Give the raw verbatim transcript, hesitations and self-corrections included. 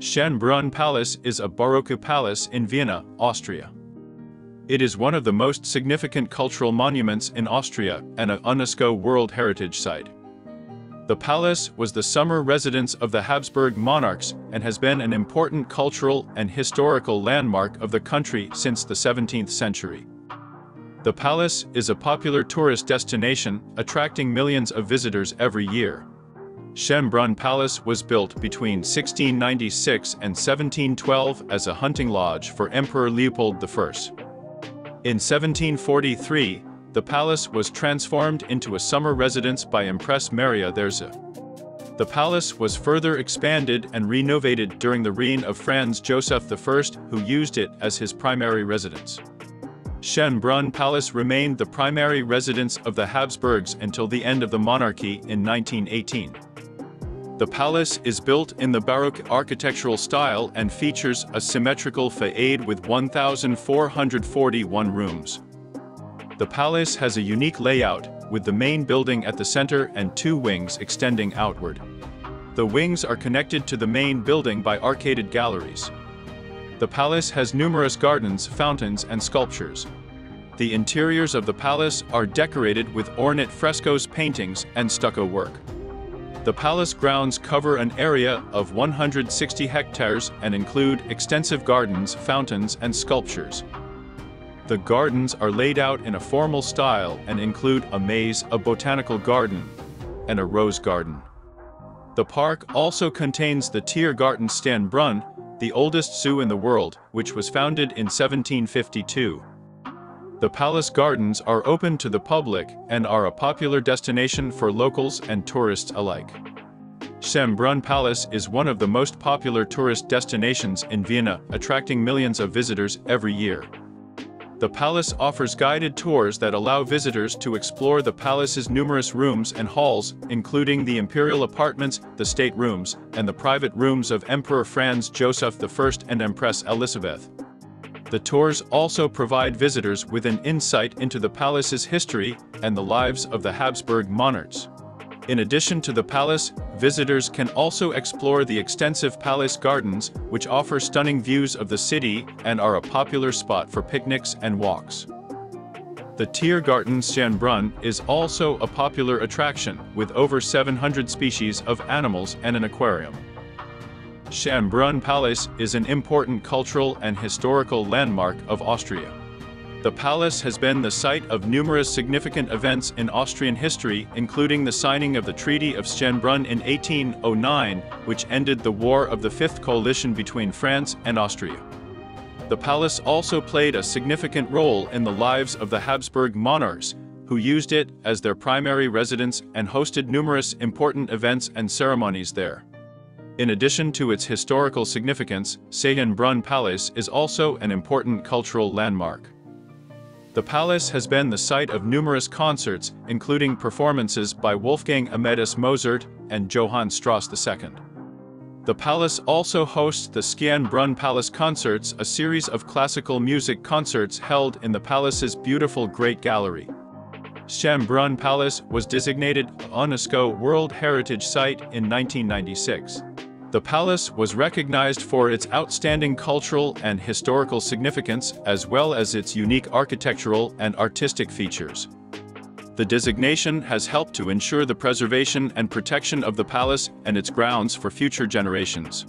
Schönbrunn Palace is a Baroque palace in Vienna, Austria. It is one of the most significant cultural monuments in Austria and a UNESCO World Heritage Site. The palace was the summer residence of the Habsburg monarchs and has been an important cultural and historical landmark of the country since the seventeenth century. The palace is a popular tourist destination, attracting millions of visitors every year. Schönbrunn Palace was built between sixteen ninety-six and seventeen twelve as a hunting lodge for Emperor Leopold the First. In seventeen forty-three, the palace was transformed into a summer residence by Empress Maria Theresa. The palace was further expanded and renovated during the reign of Franz Joseph the First, who used it as his primary residence. Schönbrunn Palace remained the primary residence of the Habsburgs until the end of the monarchy in nineteen eighteen. The palace is built in the Baroque architectural style and features a symmetrical façade with one thousand four hundred forty-one rooms. The palace has a unique layout, with the main building at the center and two wings extending outward. The wings are connected to the main building by arcaded galleries. The palace has numerous gardens, fountains, and sculptures. The interiors of the palace are decorated with ornate frescoes, paintings, and stucco work. The palace grounds cover an area of one hundred sixty hectares and include extensive gardens, fountains, and sculptures. The gardens are laid out in a formal style and include a maze, a botanical garden, and a rose garden. The park also contains the Tiergarten Schönbrunn, the oldest zoo in the world, which was founded in seventeen fifty-two. The palace gardens are open to the public and are a popular destination for locals and tourists alike. Schönbrunn Palace is one of the most popular tourist destinations in Vienna, attracting millions of visitors every year. The palace offers guided tours that allow visitors to explore the palace's numerous rooms and halls, including the imperial apartments, the state rooms, and the private rooms of Emperor Franz Joseph the First and Empress Elisabeth. The tours also provide visitors with an insight into the palace's history and the lives of the Habsburg monarchs. In addition to the palace, visitors can also explore the extensive palace gardens, which offer stunning views of the city and are a popular spot for picnics and walks. The Tiergarten Schönbrunn is also a popular attraction, with over seven hundred species of animals and an aquarium. Schönbrunn Palace is an important cultural and historical landmark of Austria. The palace has been the site of numerous significant events in Austrian history, including the signing of the Treaty of Schönbrunn in eighteen oh nine, which ended the War of the Fifth Coalition between France and Austria. The palace also played a significant role in the lives of the Habsburg monarchs, who used it as their primary residence and hosted numerous important events and ceremonies there. In addition to its historical significance, Schönbrunn Palace is also an important cultural landmark. The palace has been the site of numerous concerts, including performances by Wolfgang Amadeus Mozart and Johann Strauss the Second. The palace also hosts the Schönbrunn Palace Concerts, a series of classical music concerts held in the palace's beautiful Great Gallery. Schönbrunn Palace was designated a UNESCO World Heritage Site in nineteen ninety-six. The palace was recognized for its outstanding cultural and historical significance, as well as its unique architectural and artistic features. The designation has helped to ensure the preservation and protection of the palace and its grounds for future generations.